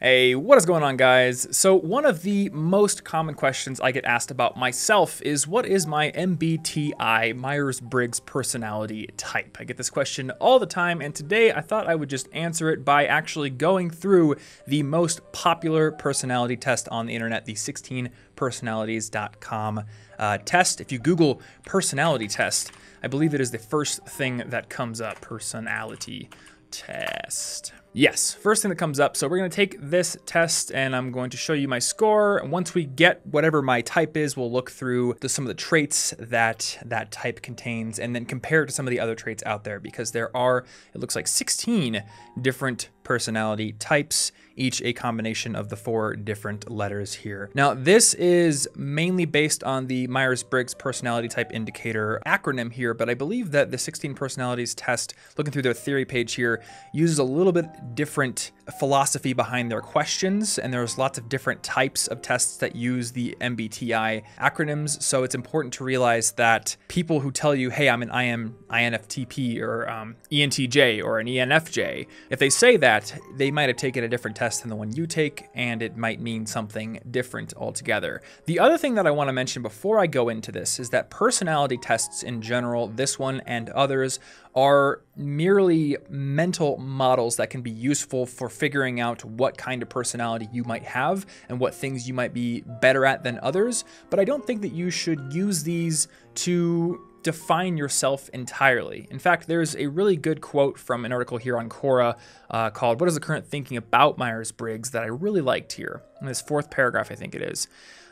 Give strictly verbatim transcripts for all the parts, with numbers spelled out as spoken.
Hey, what is going on, guys? So one of the most common questions I get asked about myself is, what is my M B T I, Myers-Briggs personality type? I get this question all the time, and today I thought I would just answer it by actually going through the most popular personality test on the internet, the sixteen personalities dot com uh, test. If you Google personality test, I believe it is the first thing that comes up, personality test. Yes, first thing that comes up. So we're going to take this test and I'm going to show you my score. And once we get whatever my type is, we'll look through the, some of the traits that that type contains and then compare it to some of the other traits out there, because there are, it looks like sixteen different personality types, each a combination of the four different letters here. Now, this is mainly based on the Myers-Briggs personality type indicator acronym here, but I believe that the sixteen personalities test, looking through their theory page here, uses a little bit different philosophy behind their questions, and there's lots of different types of tests that use the M B T I acronyms. So it's important to realize that people who tell you, hey, I'm an I N F T P or um, E N T J or an E N F J, if they say that, they might have taken a different test than the one you take, and it might mean something different altogether. The other thing that I want to mention before I go into this is that personality tests in general, this one and others, are merely mental models that can be useful for figuring out what kind of personality you might have and what things you might be better at than others. But I don't think that you should use these to define yourself entirely. In fact, there's a really good quote from an article here on Quora uh, called, "What is the current thinking about Myers-Briggs?" that I really liked here. In this fourth paragraph, I think it is.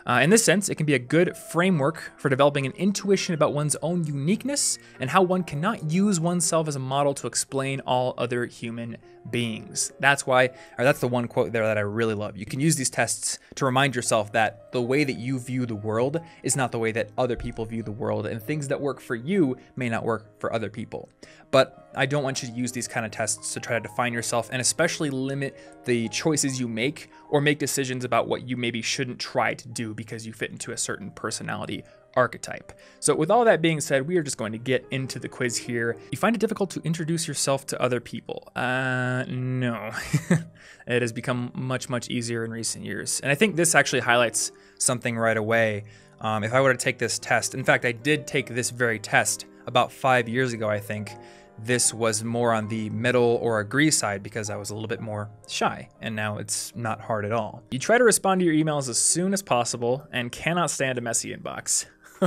Uh, in this sense, it can be a good framework for developing an intuition about one's own uniqueness and how one cannot use oneself as a model to explain all other human beings. That's why, or that's the one quote there that I really love. You can use these tests to remind yourself that the way that you view the world is not the way that other people view the world, and things that work for you may not work for other people. But I don't want you to use these kind of tests to try to define yourself, and especially limit the choices you make or make decisions about what you maybe shouldn't try to do because you fit into a certain personality archetype. So with all that being said, we are just going to get into the quiz here. You find it difficult to introduce yourself to other people. Uh, no, it has become much, much easier in recent years. And I think this actually highlights something right away. Um, if I were to take this test, in fact, I did take this very test about five years ago, I think. This was more on the middle or agree side because I was a little bit more shy, and now it's not hard at all. You try to respond to your emails as soon as possible and cannot stand a messy inbox.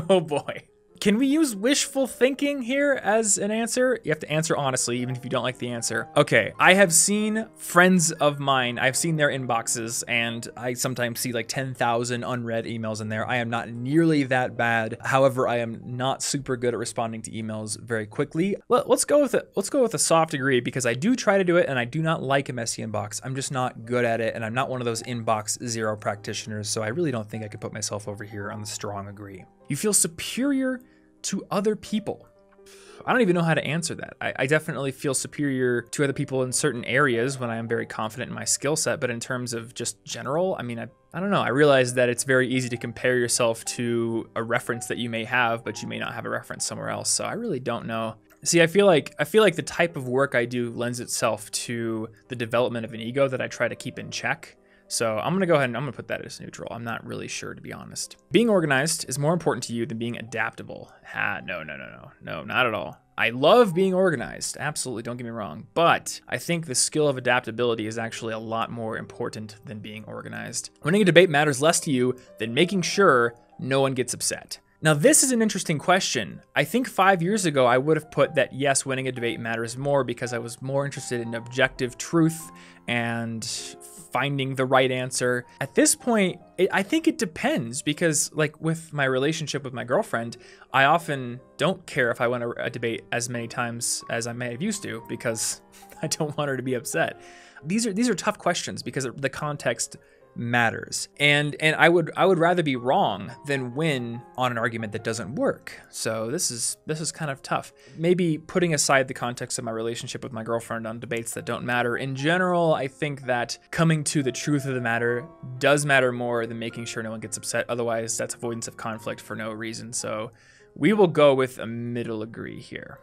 Oh boy. Can we use wishful thinking here as an answer? You have to answer honestly, even if you don't like the answer. Okay, I have seen friends of mine, I've seen their inboxes, and I sometimes see like ten thousand unread emails in there. I am not nearly that bad. However, I am not super good at responding to emails very quickly. Let's go with a, let's go with a soft agree, because I do try to do it and I do not like a messy inbox. I'm just not good at it, and I'm not one of those inbox zero practitioners, so I really don't think I could put myself over here on the strong agree. You feel superior to other people. I don't even know how to answer that. I, I definitely feel superior to other people in certain areas when I am very confident in my skill set, but in terms of just general, I mean, I, I don't know. I realize that it's very easy to compare yourself to a reference that you may have, but you may not have a reference somewhere else. So I really don't know. See, I feel like I feel like the type of work I do lends itself to the development of an ego that I try to keep in check. So I'm gonna go ahead and I'm gonna put that as neutral. I'm not really sure, to be honest. Being organized is more important to you than being adaptable. Ah, no, no, no, no, no, not at all. I love being organized, absolutely, don't get me wrong, but I think the skill of adaptability is actually a lot more important than being organized. Winning a debate matters less to you than making sure no one gets upset. Now, this is an interesting question. I think five years ago, I would have put that, yes, winning a debate matters more, because I was more interested in objective truth and finding the right answer. At this point, it, I think it depends, because like with my relationship with my girlfriend, I often don't care if I win a, a debate as many times as I may have used to, because I don't want her to be upset. These are, these are tough questions because the context matters. And and I would I would rather be wrong than win on an argument that doesn't work. So this is this is kind of tough. Maybe putting aside the context of my relationship with my girlfriend on debates that don't matter, in general, I think that coming to the truth of the matter does matter more than making sure no one gets upset. Otherwise, that's avoidance of conflict for no reason. So we will go with a middle agree here.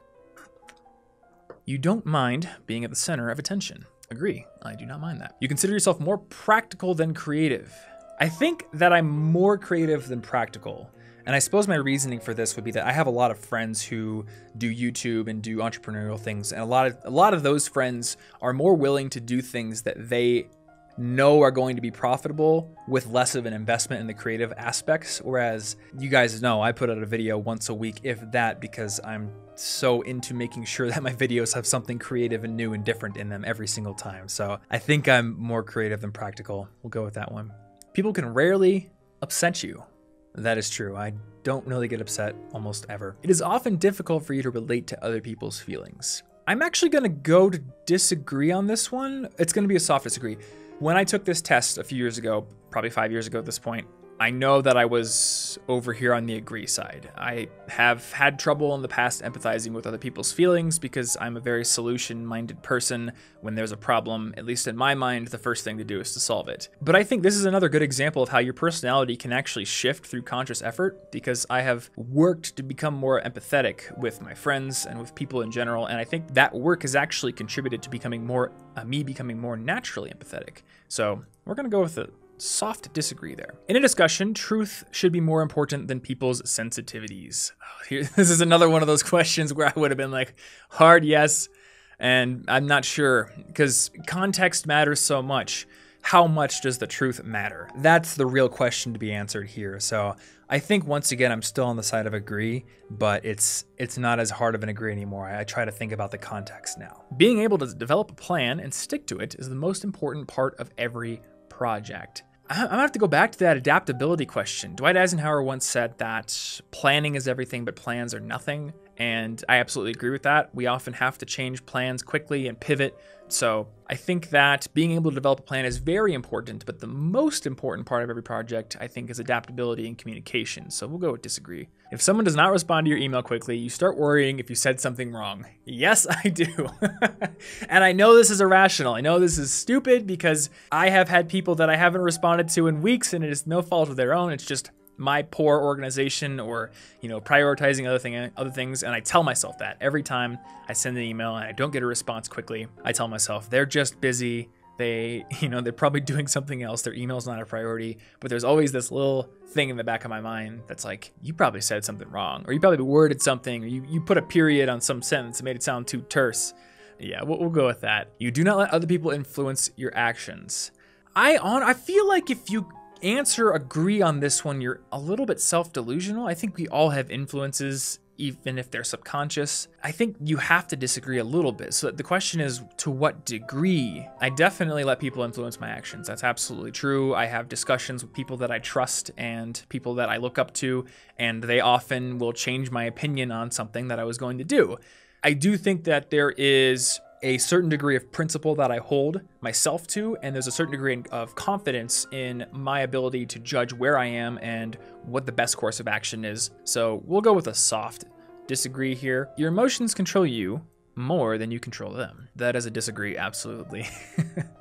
You don't mind being at the center of attention. Agree. I do not mind that. You consider yourself more practical than creative. I think that I'm more creative than practical. And I suppose my reasoning for this would be that I have a lot of friends who do YouTube and do entrepreneurial things. And a lot of, a lot of those friends are more willing to do things that they know are going to be profitable with less of an investment in the creative aspects. Whereas you guys know I put out a video once a week, if that, because I'm so into making sure that my videos have something creative and new and different in them every single time. So I think I'm more creative than practical. We'll go with that one. People can rarely upset you. That is true. I don't really get upset almost ever. It is often difficult for you to relate to other people's feelings. I'm actually going to go to disagree on this one. It's going to be a soft disagree. When I took this test a few years ago, probably five years ago at this point, I know that I was over here on the agree side. I have had trouble in the past empathizing with other people's feelings because I'm a very solution-minded person. When there's a problem, at least in my mind, the first thing to do is to solve it. But I think this is another good example of how your personality can actually shift through conscious effort, because I have worked to become more empathetic with my friends and with people in general, and I think that work has actually contributed to becoming more, uh, me becoming more naturally empathetic. So we're gonna go with it. Soft disagree there. In a discussion, truth should be more important than people's sensitivities. Oh, here, this is another one of those questions where I would have been like, hard yes, and I'm not sure, because context matters so much. How much does the truth matter? That's the real question to be answered here. So I think once again, I'm still on the side of agree, but it's it's not as hard of an agree anymore. I, I try to think about the context now. Being able to develop a plan and stick to it is the most important part of every project. I'm gonna have to go back to that adaptability question. Dwight Eisenhower once said that planning is everything, but plans are nothing. And I absolutely agree with that. We often have to change plans quickly and pivot. So I think that being able to develop a plan is very important, but the most important part of every project, I think, is adaptability and communication. So we'll go with disagree. If someone does not respond to your email quickly, you start worrying if you said something wrong. Yes, I do. And I know this is irrational. I know this is stupid, because I have had people that I haven't responded to in weeks, and it is no fault of their own. It's just my poor organization, or, you know, prioritizing other thing, other things. And I tell myself that every time I send an email and I don't get a response quickly, I tell myself they're just busy. They, you know, they're probably doing something else. Their email's not a priority. But there's always this little thing in the back of my mind that's like, you probably said something wrong, or you probably worded something, or you, you put a period on some sentence and made it sound too terse. Yeah, we'll, we'll go with that. You do not let other people influence your actions. I on, I feel like if you answer agree on this one, you're a little bit self-delusional. I think we all have influences, even if they're subconscious. I think you have to disagree a little bit. So the question is, to what degree? I definitely let people influence my actions. That's absolutely true. I have discussions with people that I trust and people that I look up to, and they often will change my opinion on something that I was going to do. I do think that there is a certain degree of principle that I hold myself to, and there's a certain degree of confidence in my ability to judge where I am and what the best course of action is. So we'll go with a soft disagree here. Your emotions control you more than you control them. That is a disagree, absolutely.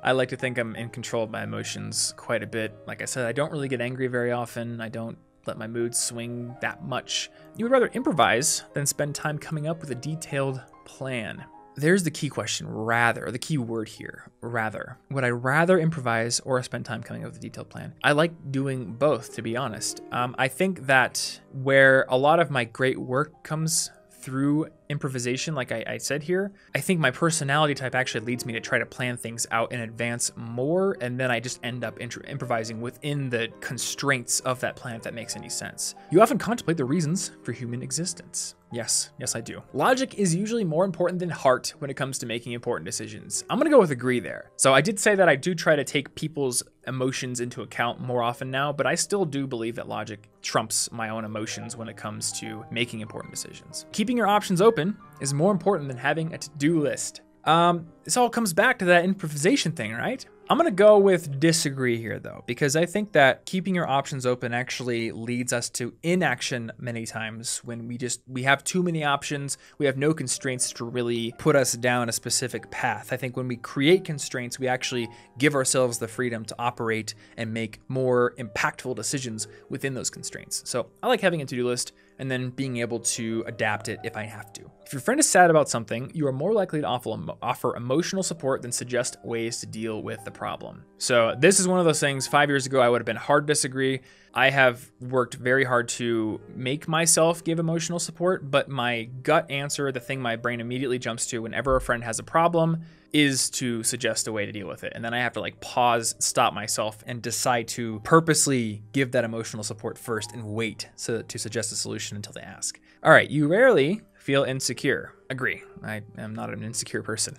I like to think I'm in control of my emotions quite a bit. Like I said, I don't really get angry very often. I don't let my mood swing that much. You would rather improvise than spend time coming up with a detailed plan. There's the key question, rather, or the key word here, rather. Would I rather improvise or spend time coming up with a detailed plan? I like doing both, to be honest. Um, I think that where a lot of my great work comes through improvisation, like I, I said here, I think my personality type actually leads me to try to plan things out in advance more, and then I just end up improvising within the constraints of that plan, if that makes any sense. You often contemplate the reasons for human existence. Yes, yes I do. Logic is usually more important than heart when it comes to making important decisions. I'm gonna go with agree there. So I did say that I do try to take people's emotions into account more often now, but I still do believe that logic trumps my own emotions when it comes to making important decisions. Keeping your options open is more important than having a to-do list. Um, this all comes back to that improvisation thing, right? I'm gonna go with disagree here though, because I think that keeping your options open actually leads us to inaction many times, when we just, we have too many options. We have no constraints to really put us down a specific path. I think when we create constraints, we actually give ourselves the freedom to operate and make more impactful decisions within those constraints. So I like having a to-do list. and then being able to adapt it if I have to. If your friend is sad about something, you are more likely to offer emotional support than suggest ways to deal with the problem. So this is one of those things, five years ago, I would have been hard to disagree. I have worked very hard to make myself give emotional support, but my gut answer, the thing my brain immediately jumps to whenever a friend has a problem, is to suggest a way to deal with it. And then I have to like pause, stop myself, and decide to purposely give that emotional support first and wait so to suggest a solution until they ask. All right, you rarely feel insecure. Agree. I am not an insecure person.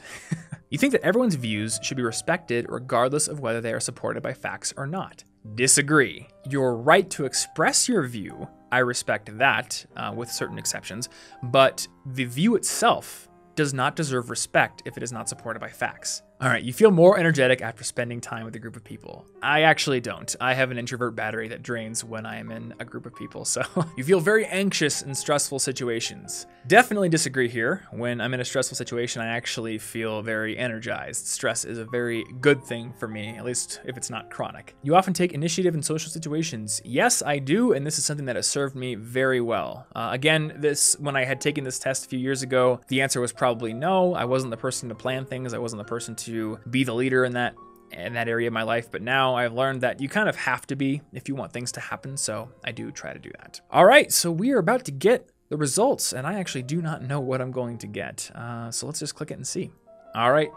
You think that everyone's views should be respected regardless of whether they are supported by facts or not. Disagree. Your right to express your view, I respect that uh, with certain exceptions, but the view itself does not deserve respect if it is not supported by facts. All right, you feel more energetic after spending time with a group of people. I actually don't. I have an introvert battery that drains when I am in a group of people, so you feel very anxious in stressful situations. Definitely disagree here. When I'm in a stressful situation, I actually feel very energized. Stress is a very good thing for me, at least if it's not chronic. You often take initiative in social situations. Yes, I do, and this is something that has served me very well. Uh, again, this when I had taken this test a few years ago, the answer was probably no. I wasn't the person to plan things. I wasn't the person to to be the leader in that in that area of my life, but now I've learned that you kind of have to be if you want things to happen, so I do try to do that. All right, so we are about to get the results, and I actually do not know what I'm going to get, uh, so let's just click it and see. All right,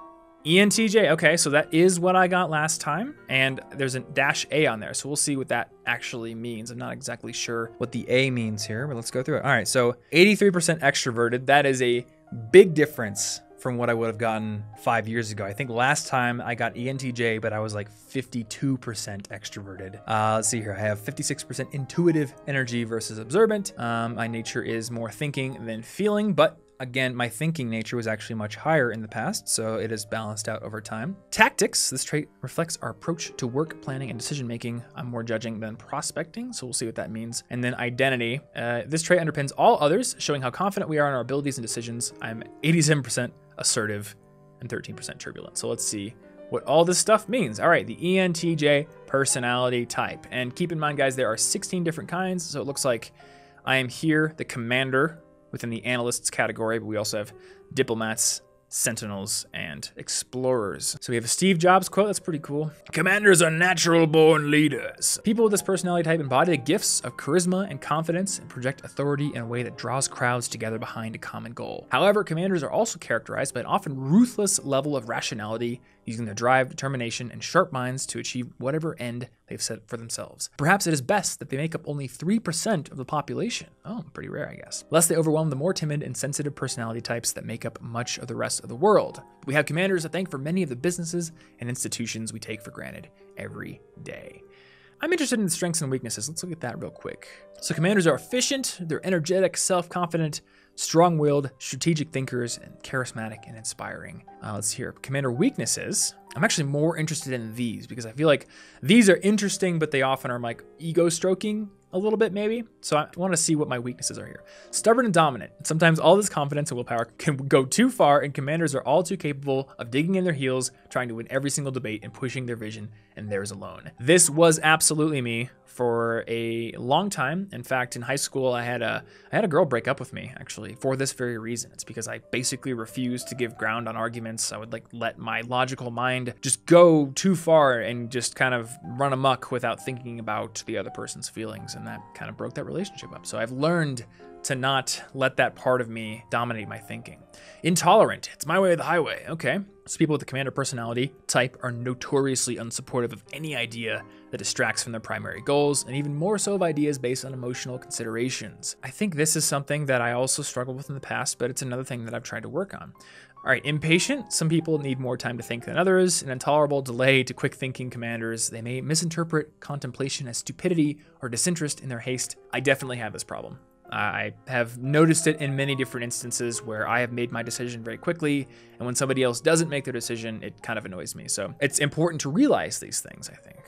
E N T J, okay, so that is what I got last time, and there's a dash A on there, so we'll see what that actually means. I'm not exactly sure what the A means here, but let's go through it. All right, so eighty-three percent extroverted, that is a big difference from what I would have gotten five years ago. I think last time I got E N T J, but I was like fifty-two percent extroverted. Uh, let's see here, I have fifty-six percent intuitive energy versus observant. Um, my nature is more thinking than feeling, but again, my thinking nature was actually much higher in the past, so it is balanced out over time. Tactics, this trait reflects our approach to work planning and decision-making. I'm more judging than prospecting, so we'll see what that means. And then identity, uh, this trait underpins all others, showing how confident we are in our abilities and decisions. I'm eighty-seven percent assertive and thirteen percent turbulent. So let's see what all this stuff means. All right, the E N T J personality type. And keep in mind, guys, there are sixteen different kinds, so it looks like I am here, the commander, within the analysts category, but we also have diplomats, sentinels, and explorers. So we have a Steve Jobs quote, that's pretty cool. Commanders are natural born leaders. People with this personality type embody the gifts of charisma and confidence and project authority in a way that draws crowds together behind a common goal. However, commanders are also characterized by an often ruthless level of rationality, using their drive, determination, and sharp minds to achieve whatever end they've set for themselves. Perhaps it is best that they make up only three percent of the population. Oh, pretty rare, I guess. Lest they overwhelm the more timid and sensitive personality types that make up much of the rest of the world. We have commanders to thank for many of the businesses and institutions we take for granted every day. I'm interested in the strengths and weaknesses. Let's look at that real quick. So commanders are efficient, they're energetic, self-confident, strong-willed, strategic thinkers, and charismatic and inspiring. Uh, let's hear commander weaknesses. I'm actually more interested in these because I feel like these are interesting, but they often are like ego stroking a little bit maybe. So I want to see what my weaknesses are here. Stubborn and dominant. Sometimes all this confidence and willpower can go too far, and commanders are all too capable of digging in their heels, trying to win every single debate and pushing their vision and theirs alone. This was absolutely me for a long time. In fact, in high school, I had a I had a girl break up with me actually for this very reason. It's because I basically refused to give ground on arguments. I would like let my logical mind just go too far and just kind of run amok without thinking about the other person's feelings. And that kind of broke that relationship up. So I've learned to not let that part of me dominate my thinking. Intolerant, it's my way or the highway, okay. So people with the commander personality type are notoriously unsupportive of any idea that distracts from their primary goals, and even more so of ideas based on emotional considerations. I think this is something that I also struggled with in the past, but it's another thing that I've tried to work on. All right, impatient. Some people need more time to think than others. An intolerable delay to quick thinking commanders. They may misinterpret contemplation as stupidity or disinterest in their haste. I definitely have this problem. I have noticed it in many different instances where I have made my decision very quickly, and when somebody else doesn't make their decision, it kind of annoys me. So it's important to realize these things, I think.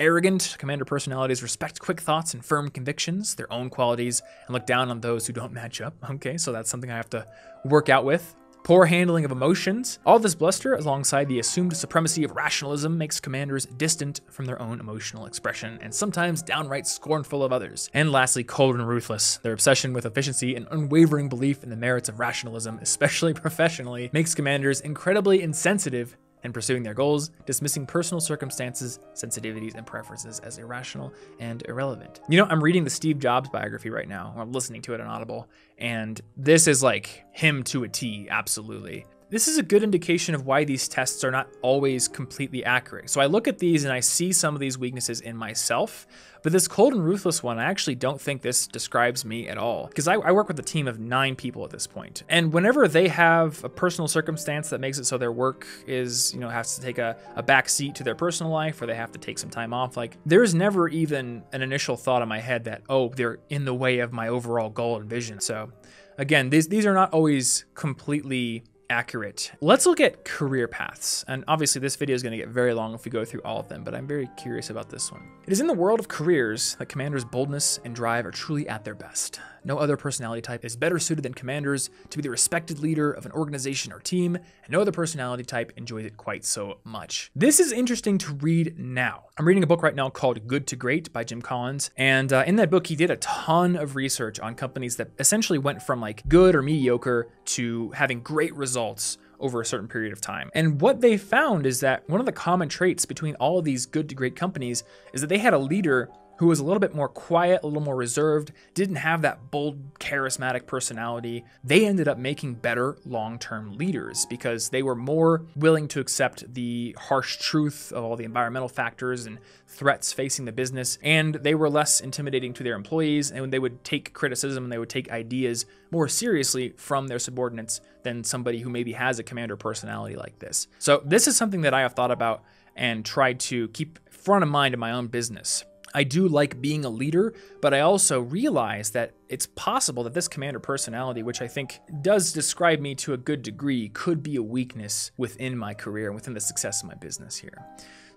Arrogant. Commander personalities respect quick thoughts and firm convictions, their own qualities, and look down on those who don't match up. Okay, so that's something I have to work out with. poor handling of emotions. All this bluster, alongside the assumed supremacy of rationalism, makes commanders distant from their own emotional expression and sometimes downright scornful of others. And lastly, cold and ruthless. Their obsession with efficiency and unwavering belief in the merits of rationalism, especially professionally, makes commanders incredibly insensitive in pursuing their goals, dismissing personal circumstances, sensitivities, and preferences as irrational and irrelevant. You know, I'm reading the Steve Jobs biography right now, or I'm listening to it on Audible, and this is like him to a T, absolutely. This is a good indication of why these tests are not always completely accurate. So I look at these and I see some of these weaknesses in myself, but this cold and ruthless one, I actually don't think this describes me at all, because I, I work with a team of nine people at this point. And whenever they have a personal circumstance that makes it so their work is, you know, has to take a, a back seat to their personal life, or they have to take some time off, like there's never even an initial thought in my head that, oh, they're in the way of my overall goal and vision. So again, these, these are not always completely accurate. Let's look at career paths. And obviously this video is going to get very long if we go through all of them, but I'm very curious about this one. It is in the world of careers that commanders' boldness and drive are truly at their best. No other personality type is better suited than commanders to be the respected leader of an organization or team, and no other personality type enjoys it quite so much. This is interesting to read now. I'm reading a book right now called Good to Great by Jim Collins. And uh, in that book, he did a ton of research on companies that essentially went from like good or mediocre to having great results over a certain period of time. And what they found is that one of the common traits between all of these good to great companies is that they had a leader who was a little bit more quiet, a little more reserved, didn't have that bold, charismatic personality. They ended up making better long-term leaders because they were more willing to accept the harsh truth of all the environmental factors and threats facing the business, and they were less intimidating to their employees, and they would take criticism and they would take ideas more seriously from their subordinates than somebody who maybe has a commander personality like this. So this is something that I have thought about and tried to keep front of mind in my own business. I do like being a leader, but I also realize that it's possible that this commander personality, which I think does describe me to a good degree, could be a weakness within my career and within the success of my business here.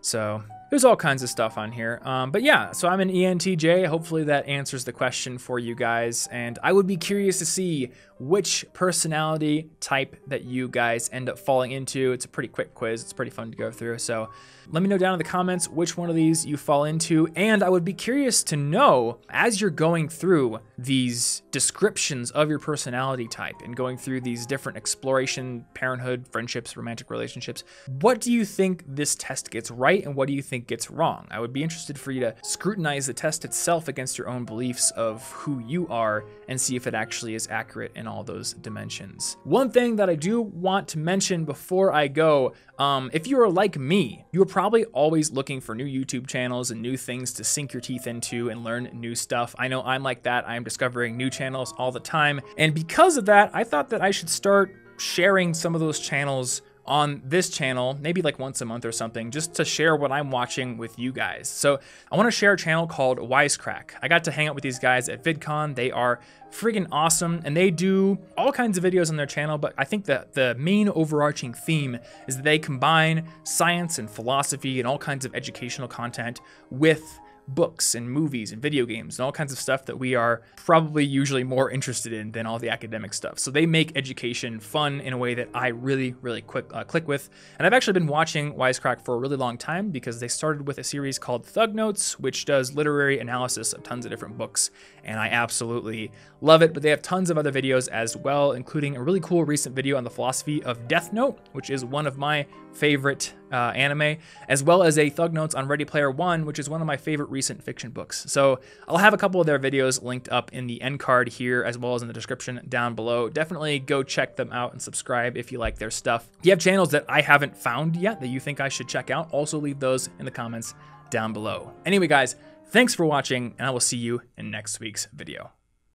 So there's all kinds of stuff on here. Um, but yeah, so I'm an E N T J. Hopefully that answers the question for you guys. And I would be curious to see which personality type that you guys end up falling into. It's a pretty quick quiz. It's pretty fun to go through. So let me know down in the comments which one of these you fall into. And I would be curious to know, as you're going through these descriptions of your personality type and going through these different exploration, parenthood, friendships, romantic relationships, what do you think this test gets right? And what do you think gets wrong? I would be interested for you to scrutinize the test itself against your own beliefs of who you are and see if it actually is accurate in all those dimensions. One thing that I do want to mention before I go, um, if you are like me, you're probably always looking for new YouTube channels and new things to sink your teeth into and learn new stuff. I know I'm like that. I'm discovering new channels all the time. And because of that, I thought that I should start sharing some of those channels on this channel, maybe like once a month or something, just to share what I'm watching with you guys. So I want to share a channel called Wisecrack. I got to hang out with these guys at VidCon. They are friggin' awesome, and they do all kinds of videos on their channel, but I think that the main overarching theme is that they combine science and philosophy and all kinds of educational content with books and movies and video games and all kinds of stuff that we are probably usually more interested in than all the academic stuff. So they make education fun in a way that I really, really quick uh, click with. And I've actually been watching Wisecrack for a really long time because they started with a series called Thug Notes, which does literary analysis of tons of different books. And I absolutely love it, but they have tons of other videos as well, including a really cool recent video on the philosophy of Death Note, which is one of my favorite uh, anime, as well as a Thug Notes on Ready Player One, which is one of my favorite recent fiction books. So I'll have a couple of their videos linked up in the end card here, as well as in the description down below. Definitely go check them out and subscribe if you like their stuff. If you have channels that I haven't found yet that you think I should check out, also leave those in the comments down below. Anyway, guys, thanks for watching, and I will see you in next week's video.